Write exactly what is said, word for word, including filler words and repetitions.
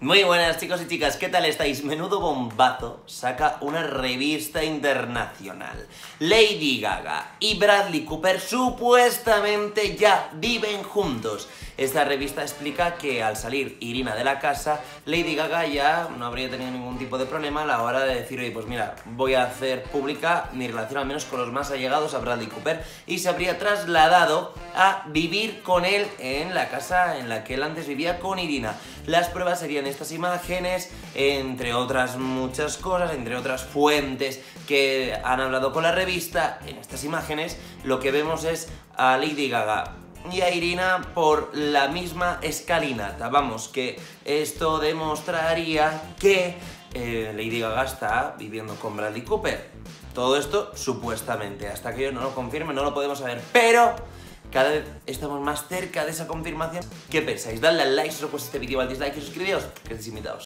Muy buenas chicos y chicas, ¿qué tal estáis? Menudo bombazo saca una revista internacional. Lady Gaga y Bradley Cooper supuestamente ya viven juntos. Esta revista explica que al salir Irina de la casa, Lady Gaga ya no habría tenido ningún tipo de problema a la hora de decir, oye, pues mira, voy a hacer pública mi relación al menos con los más allegados a Bradley Cooper, y se habría trasladado a vivir con él en la casa en la que él antes vivía con Irina. Las pruebas serían estas imágenes, entre otras muchas cosas, entre otras fuentes que han hablado con la revista. En estas imágenes lo que vemos es a Lady Gaga y a Irina por la misma escalinata. Vamos, que esto demostraría que eh, Lady Gaga está viviendo con Bradley Cooper. Todo esto supuestamente, hasta que yo no lo confirme no lo podemos saber, pero cada vez estamos más cerca de esa confirmación. ¿Qué pensáis? Dadle al like si os gusta este vídeo, al dislike y suscribíos, que estéis invitados.